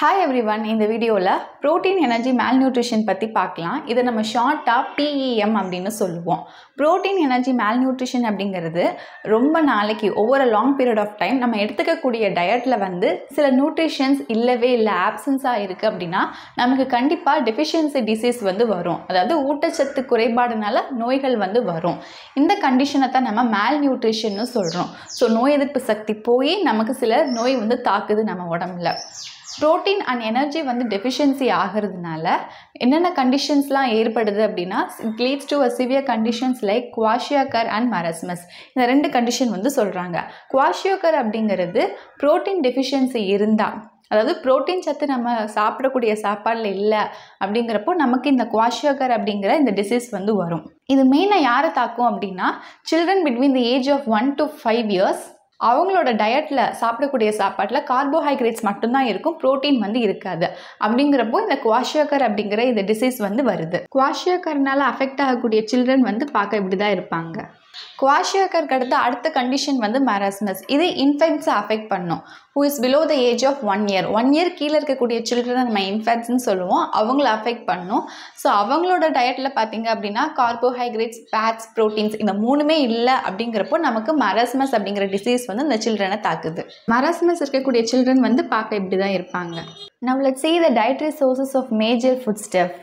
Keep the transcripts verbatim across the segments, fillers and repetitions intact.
Hi everyone, in this video, protein energy malnutrition பத்தி பார்க்கலாம். இத நம்ம ஷார்ட்டா P E M அப்படினு சொல்லுவோம். Protein energy malnutrition அப்படிங்கிறது ரொம்ப நாளைக்கு over a long period of time நம்ம எடுத்துக்க கூடிய டயட்ல வந்து சில நியூட்ரிஷன்ஸ் இல்லவே இல்ல ஆப்சன்ஸா இருக்கு அப்படினா நமக்கு கண்டிப்பா டெஃபிஷியன்சி டிசீஸ் வந்து வரும். அதாவது ஊட்டச்சத்து குறைபாடுனால நோய்கள் வந்து வரும். இந்த கண்டிஷனை தான் நம்ம malnutrition னு சொல்றோம். சோ நோய் எதிர்ப்பு சக்தி போய் நமக்கு சில நோய் வந்து தாக்குது நம்ம உடம்புல. Protein and energy vandu deficiency aagradunala enna conditions la erpadudhu appadina it leads to a severe conditions like kwashiorkor and marasmus indha rendu condition vandu solranga kwashiorkor abdingiradhu protein deficiency irunda அதாவது protein சத்து நம்ம சாப்பிட கூடிய சாப்பாடுல இல்ல அப்படிங்கறப்போ நமக்கு இந்த kwashiorkor அப்படிங்கற இந்த டிசீஸ் வந்து வரும். இது மெயினா யாரை தாக்கும் அப்படினா children between the age of one to five years அவங்களோட டயட்ல சாப்பிடக்கூடிய சாப்பாட்டுல கார்போஹைட்ரேட்ஸ் மட்டும் தான் இருக்கும் புரோட்டீன் வந்து இருக்காது அப்படிங்கறப்போ இந்த kwashiorkor அப்படிங்கற இந்த டிசீஸ் வந்து வருது kwashiorkorனால अफेக்ட் ஆகக்கூடிய children வந்து பாக்க இப்படி தான் இருப்பாங்க kwashiorkor கடந்த அடுத்த கண்டிஷன் வந்து marasmus இது infants அஃபெக்ட் பண்ணும் who is below the age of one year one year கீழ இருக்க கூடிய children நம்ம infants னு சொல்லுவோம் அவங்களை அஃபெக்ட் பண்ணும் சோ அவங்களோட டயட்ல பாத்தீங்க அப்படினா carbohydrates fats proteins இந்த மூணுமே இல்ல அப்படிங்கறப்போ நமக்கு marasmus அப்படிங்கற டிசீஸ் வந்து இந்த children அ தாக்குது marasmus இருக்க கூடிய children வந்து பாக்க இப்படி தான் இருப்பாங்க now let's see the dietary sources of major foodstuff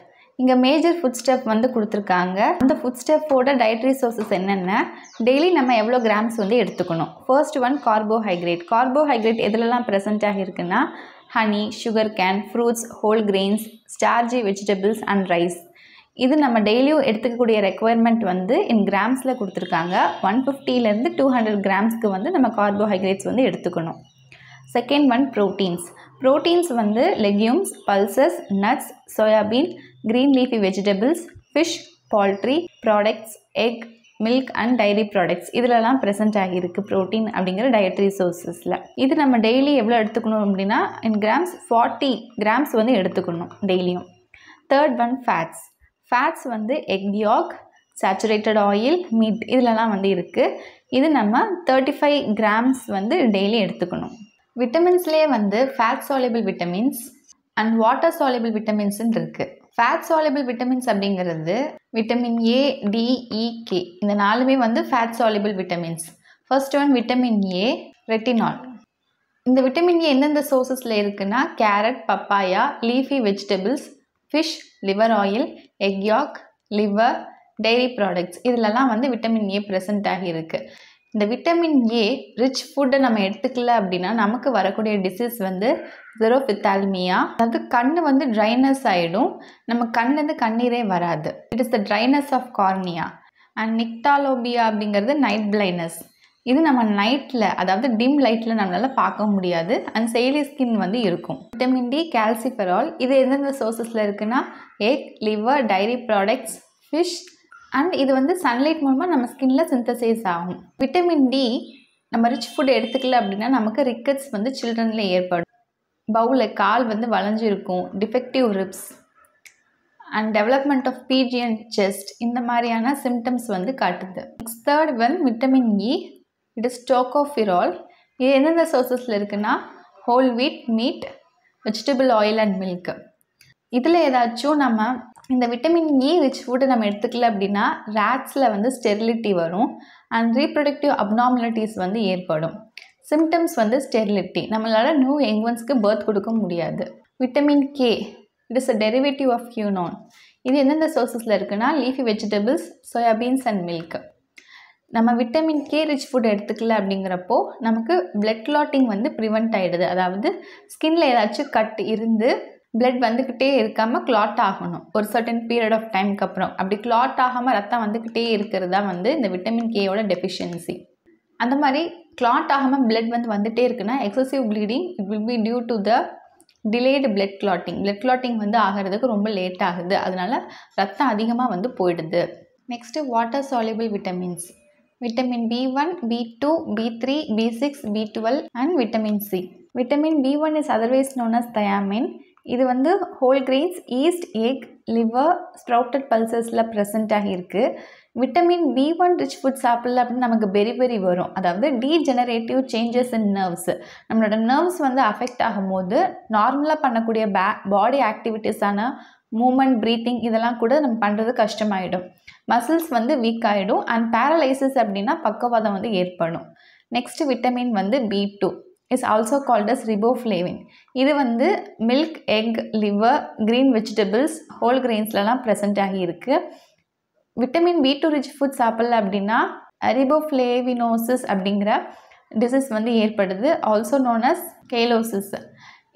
இங்க மேஜர் ஃபுட் ஸ்டெப் வந்து கொடுத்திருக்காங்க அந்த ஃபுட் ஸ்டெப்போட டயட்டரி சோர்சஸ் என்னென்ன டெய்லி நம்ம எவ்வளவு கிராம்ஸ் வந்து எடுத்துக்கணும் ஃபர்ஸ்ட் ஒன் கார்போஹைட்ரேட் கார்போஹைட்ரேட் எதெல்லாம் பிரசன்ட் ஆகி இருக்குன்னா honey sugar cane fruits whole grains starchy vegetables and rice இது நம்ம டெய்லியும் எடுத்துக்க கூடிய ரெக்வயர்மென்ட் வந்து in grams ல கொடுத்திருக்காங்க one fifty ல இருந்து two hundred grams க்கு வந்து நம்ம கார்போஹைட்ரேட்ஸ் வந்து எடுத்துக்கணும் second one proteins proteins வந்து legumes pulses nuts soyabean green leafy vegetables fish poultry products egg milk and dairy products இதெல்லாம் present ஆகி இருக்கு protein அப்படிங்கற dietary sourcesல இது நம்ம daily எவ்வளவு எடுத்துக்கணும் அப்படினா in grams forty grams வந்து எடுத்துக்கணும் டெய்லியும் third one fats fats வந்து egg yolk saturated oil meat இதெல்லாம் வந்து இருக்கு இது நம்ம thirty-five grams வந்து daily எடுத்துக்கணும் விட்டமின்ஸ்லயே வந்து fat soluble vitamins and water soluble vitamins இருக்கு fat soluble vitamins அப்படிங்கிறது vitamin A D E K இந்த நாலுமே வந்து fat soluble vitamins first one vitamin A retinol இந்த vitamin A என்னென்ன sourcesல இருக்குன்னா carrot papaya leafy vegetables fish liver oil egg yolk liver dairy products இதெல்லாம் வந்து vitamin A present ஆகி இருக்கு இந்த விட்டமின் A rich food நம்ம எடுத்துக்கல அப்படினா நமக்கு வரக்கூடிய டிசீஸ் வந்து xerophthalmia அது கண்ணு வந்து dryness ஆயிடும் நம்ம கண்ணுல இருந்து கண்ணீரே வராது it is the dryness of cornea and nyctalobia அப்படிங்கிறது night blindness இது நம்ம நைட்ல அதாவது dim lightல நம்மால பார்க்க முடியாது and scaly skin வந்து இருக்கும் vitamin D calciferol இது எந்தெந்த sourcesல இருக்குனா egg liver dairy products fish and இது வந்து sunlight மூலமா நம்ம ஸ்கின்ல சிந்தசைஸ் ஆகும் விட்டமின் டி நம்ம rich food எடுத்துக்கல அப்படினா நமக்கு rickets வந்து childrenல ஏற்படும் பவுல்ல கால் வந்து வளைஞ்சு இருக்கும் defective ribs and development of P G N chest இந்த மாதிரியான symptoms வந்து காட்டுது next third one vitamin E it is tocopherol இது என்னென்ன sourcesல இருக்குனா whole wheat meat vegetable oil and milk இதுல ஏதாச்சும் நம்ம இந்த விட்டமின் E rich food நம்ம எடுத்துக்கல அப்படினா rats ல வந்து sterility வரும் and reproductive abnormalities வந்து ஏற்படும் symptoms வந்து sterility நம்மளால new young ones க்கு birth கொடுக்க முடியாது vitamin K it is a derivative of quinone இது என்னென்ன sourcesல இருக்குனா leafy vegetables soyabeans and milk நம்ம vitamin K rich food எடுத்துக்கல அப்படிங்கறப்போ நமக்கு blood clotting வந்து prevent ஆயிடுது அதாவது skinல ஏதாச்சும் cut இருந்து blood வந்துக்கிட்டே இருக்காம clot ஆகணும் ஒரு certain period of time க்கு அப்புறம் அப்படி clot ஆகாம ரத்தம் வந்துக்கிட்டே இருக்குறதா வந்து இந்த vitamin K ஓட deficiency அந்த மாதிரி clot ஆகாம blood வந்து வந்துட்டே இருக்குனா excessive bleeding it will be due to the delayed blood clotting blood clotting வந்து ஆகிறதுக்கு ரொம்ப லேட் ஆகுது அதனால ரத்தம் அதிகமா வந்து போயிடுது next water soluble vitamins vitamin B one B two B three B six B twelve and vitamin C vitamin B one is otherwise known as thiamine இது வந்து whole grains yeast egg liver, sprouted pulses la present ah irukku. Vitamin B one rich food saapilla appadina namakku beri-beri varum, adhavadhu degenerative changes in nerves, nammaloda nerves vandu affect agumbodhu normal ah pannakudiya body activities ana movement, breathing இதெல்லாம் கூட நம்ம பண்றது கஷ்டமாயிடும். Muscles வந்து weak ஆயிடும் and paralysis அப்படினா பக்கவாதம் வந்து ஏற்படும். Next vitamin வந்து B two is also called as riboflavin. இது வந்து milk, egg, liver, green vegetables, whole grainsலலாம் present ஆகி இருக்கு. Vitamin B two rich food சாப்பிடல அப்படினா riboflavinosis அப்படிங்கற disease வந்து ஏற்படுது, also known as calosis.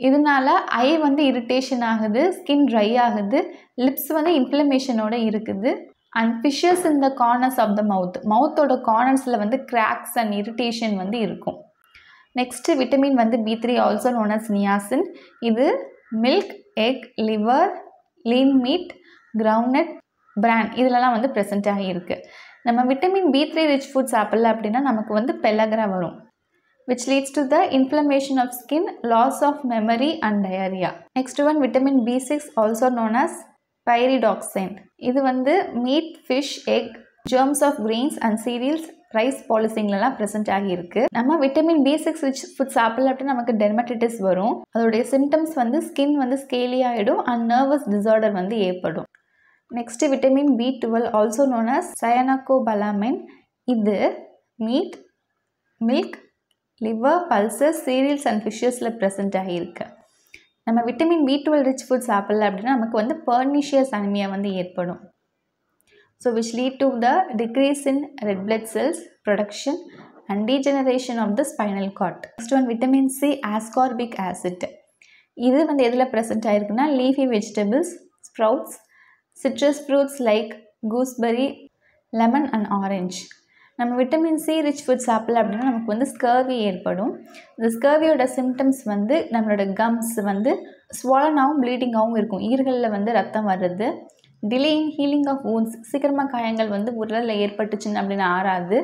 இதனால ஐ வந்து இரிட்டேஷன் ஆகுது, ஸ்கின் ட்ரை ஆகுது, லிப்ஸ் வந்து இன்ஃப்ளமேஷனோட இருக்குது and fissures in the corners of the mouth. மவுத்தோட கார்னர்ஸ்ல வந்து cracks and irritation வந்து இருக்கும். Next vitamin வந்து B three also known as niacin. இது milk, egg, liver, lean meat, groundnut, bran இதெல்லாம் வந்து present ஆகி இருக்கு. நம்ம vitamin B three rich food சாப்பிடல அப்படினா நமக்கு வந்து pellagra வரும், which leads to the inflammation of skin, loss of memory and diarrhea. Next one vitamin B six also known as pyridoxine. இது வந்து meat, fish, egg, germs of grains and cereals, rice policingலலாம் present ஆகி இருக்கு. நம்ம vitamin B six rich food சாப்பிடல அப்படினா நமக்கு dermatitis வரும். அதோட symptoms வந்து skin வந்து scaly ஆயிடும் and nervous disorder வந்து ஏற்படும். Next vitamin B twelve also known as cyanocobalamin. இது meat, milk, liver, pulses, cereals and fishes-ல present ஆகி இருக்கு. நம்ம vitamin B twelve rich food சாப்பிடல அப்படினா நமக்கு வந்து pernicious anemia வந்து ஏற்படும். So which lead to the decrease in red blood cells production and degeneration of the spinal cord. Next one vitamin C ascorbic acid. இது வந்து எதுல present ஆகி இருக்குனா leafy vegetables, sprouts, citrus fruits like gooseberry, lemon and orange. நம்ம vitamin C rich food சாப்பிடல அப்படின்னா நமக்கு வந்து ஸ்கர்வி ஏற்படும். இந்த ஸ்கர்வியோட சிம்டம்ஸ் வந்து நம்மளோட கம்ஸ் வந்து ஸ்வாலனாகவும் ப்ளீடிங்காகவும் இருக்கும், ஈரலில் வந்து ரத்தம் வர்றது, delay in healing of wounds, சீக்கிரமாக காயங்கள் வந்து உடலில் ஏற்பட்டுச்சுன்னு அப்படின்னு ஆறாது,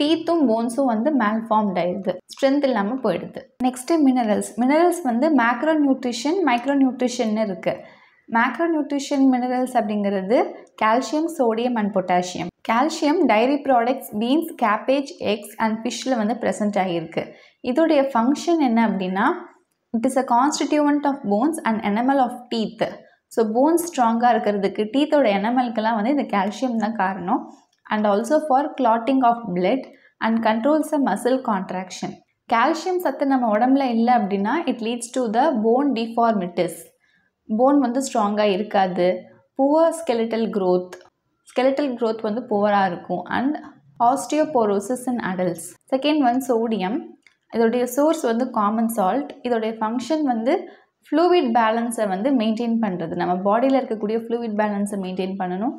டீத்தும் போன்ஸும் வந்து மேல்ஃபார்ம்ட் ஆயிடுது, ஸ்ட்ரென்த் இல்லாமல் போயிடுது. Next minerals. மினரல்ஸ் வந்து மேக்ரோ நியூட்ரிஷன், மைக்ரோ நியூட்ரிஷன்னு இருக்குது. மேக்ரோ நியூட்ரிஷன் மினரல்ஸ் அப்படிங்கிறது calcium, sodium and potassium. Calcium dairy products, beans, cabbage, eggs and ஃபிஷ்ஷில் வந்து ப்ரெசென்ட் ஆகியிருக்கு. இதோடைய ஃபங்க்ஷன் என்ன அப்படின்னா it is a constituent of bones and enamel of teeth. So bones ஸ்ட்ராங்காக இருக்கிறதுக்கு டீத்தோட எனமல்கெல்லாம் வந்து இந்த கால்சியம் தான் காரணம் and also for clotting of blood and controls a muscle contraction. Calcium சத்து நம்ம உடம்புல இல்லை அப்படின்னா it leads to the bone deformities. Bone வந்து ஸ்ட்ராங்காக இருக்காது, poor skeletal growth, skeletal growth வந்து புவராக இருக்கும் and osteoporosis in adults. Second one sodium. இதோடைய சோர்ஸ் வந்து காமன் சால்ட். இதோடைய ஃபங்க்ஷன் வந்து ஃப்ளூவிட் பேலன்ஸை வந்து மெயின்டைன் பண்ணுறது, நம்ம பாடியில் இருக்கக்கூடிய ஃப்ளூவிட் பேலன்ஸை மெயின்டைன் பண்ணணும்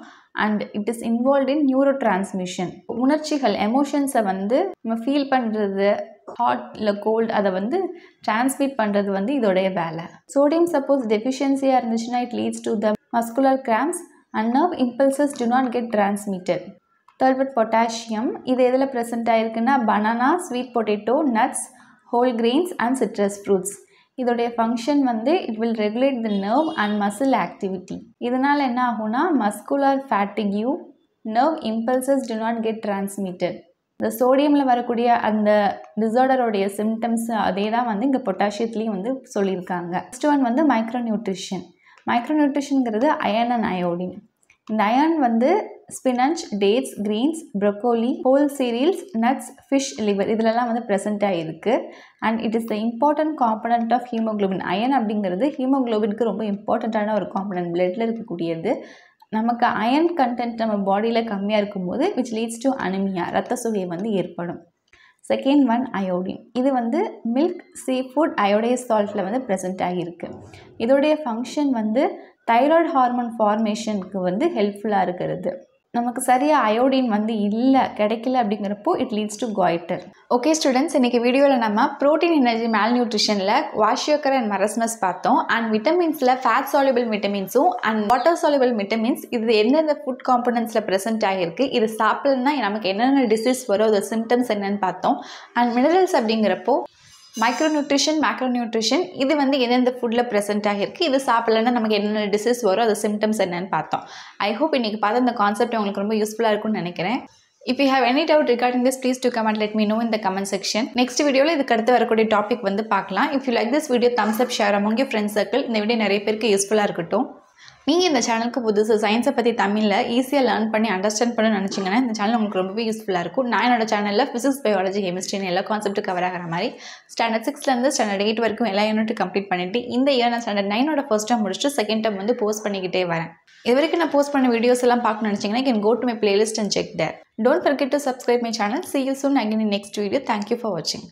and it is involve in neurotransmission. உணர்ச்சிகள், எமோஷன்ஸை வந்து நம்ம ஃபீல் பண்ணுறது, ஹாட் இல்லை கோல்டு, அதை வந்து டிரான்ஸ்மிட் பண்ணுறது வந்து இதோடைய வேலை. சோடியம் சப்போஸ் டெஃபிஷியன்சியாக இருந்துச்சுன்னா it leads to the muscular cramps and nerve impulses do not get transmitted. Third one potassium. இது எதில் present ஆயிருக்குன்னா banana, sweet potato, nuts, whole grains and citrus fruits. இதோடைய function வந்து it will regulate the nerve and muscle activity. இதனால் என்ன ஆகும்னா muscular fatigue, nerve impulses do not get transmitted. இந்த சோடியம்ல வரக்கூடிய அந்த டிசார்டரோடைய சிம்டம்ஸ் அதே தான் வந்து இங்கே பொட்டாசியத்துலேயும் வந்து சொல்லியிருக்காங்க. நெக்ஸ்ட் ஒன் வந்து மைக்ரோ நியூட்ரிஷன். மைக்ரோ நியூட்ரிஷனுங்கிறது அயன் அண்ட் அயோடின். இந்த அயன் வந்து spinach, dates, greens, broccoli, whole cereals, nuts, fish, liver இதிலெல்லாம் வந்து ப்ரெசென்ட் ஆகிருக்கு and it is the important component of haemoglobin. Iron அப்படிங்கிறது ஹீமோக்ளோபினுக்கு ரொம்ப இம்பார்ட்டண்ட்டான ஒரு காம்பனண்ட், பிளட்டில் இருக்கக்கூடியது. நமக்கு அயன் கண்டென்ட் நம்ம பாடியில் கம்மியாக இருக்கும்போது விச் லீட்ஸ் டு அனிமியா, ரத்த சுவை வந்து ஏற்படும். Second one iodine. இது வந்து மில்க், சீ ஃபுட், அயோடைஸ் சால்ட்டில் வந்து ப்ரெசென்ட் ஆகியிருக்கு. இதோடைய ஃபங்க்ஷன் வந்து தைராய்டு ஹார்மோன் ஃபார்மேஷனுக்கு வந்து ஹெல்ப்ஃபுல்லாக இருக்கிறது. நமக்கு சரியாக அயோடின் வந்து இல்லை, கிடைக்கல அப்படிங்கிறப்போ it leads to goiter. Okay students, இன்றைக்கி வீடியோவில் நம்ம ப்ரோட்டீன் எனர்ஜி மேல் நியூட்ரிஷனில் kwashiorkor அண்ட் marasmus பார்த்தோம் அண்ட் விட்டமின்ஸில் ஃபேட் சால்யூபிள் விட்டமின்ஸும் அண்ட் வாட்டர் சால்யூபிள் விட்டமின்ஸ் இது எந்தெந்த ஃபுட் காம்பனன்ட்ஸில் ப்ரெசென்ட் ஆகியிருக்கு, இது சாப்பிடலன்னா நமக்கு என்னென்ன டிசீஸ் வரும், அது சிம்டம்ஸ் என்னென்னு பார்த்தோம். அண்ட் மினரல்ஸ் அப்படிங்கிறப்போ micronutrition, macronutrition இது வந்து என்னென்ன ஃபுட்ல பிரசன்ட் ஆகிருக்கு இது சாப்பிடலனா நமக்கு என்னென்ன டிசீஸ் வரும் அது symptoms என்னன்னு பார்த்தோம் I hope இன்னைக்கு பார்த்த இந்த கான்செப்ட் உங்களுக்கு ரொம்ப யூஸ்ஃபுல்லா இருக்கும்னு நினைக்கிறேன் If you have any doubt regarding this please do come and let me know in the comment section next video la idukku adutha varakoodi topic vandu paakalam If you like this video thumbs up share among your friends circle இந்த video நிறைய பேருக்கு யூஸ்ஃபுல்லா இருக்கட்டும் நீங்க இந்த சேனலுக்கு புதுசு science பத்தி தமிழ்ல ஈஸியா லேர்ன் பண்ணி அண்டர்ஸ்டாண்ட் பண்ண நினைச்சீங்கன்னா இந்த சேனல் உங்களுக்கு ரொம்பவே யூஸ்ஃபுல்லா இருக்கும் நான் என்னோட சேனல்ல physics biology chemistry எல்லா கான்செப்ட் கவர் ஆகற மாதிரி ஸ்டாண்டர்ட் six ல இருந்து ஸ்டாண்டர்ட் eight வரைக்கும் எல்லா யூனிட் கம்ப்ளீட் பண்ணிட்டு இந்த இயர் நான் ஸ்டாண்டர்ட் nine ஓட ஃபர்ஸ்ட் டைம் முடிச்சிட்டு செகண்ட் டைம் வந்து போஸ்ட் பண்ணிக்கிட்டே வரேன் இதுவரைக்கும் நான் போஸ்ட் பண்ண வீடியோஸ் எல்லாம் பார்க்கணும் நினைச்சீங்கன்னா you can go to my playlist and check there don't forget to subscribe my channel see you soon again in next video thank you for watching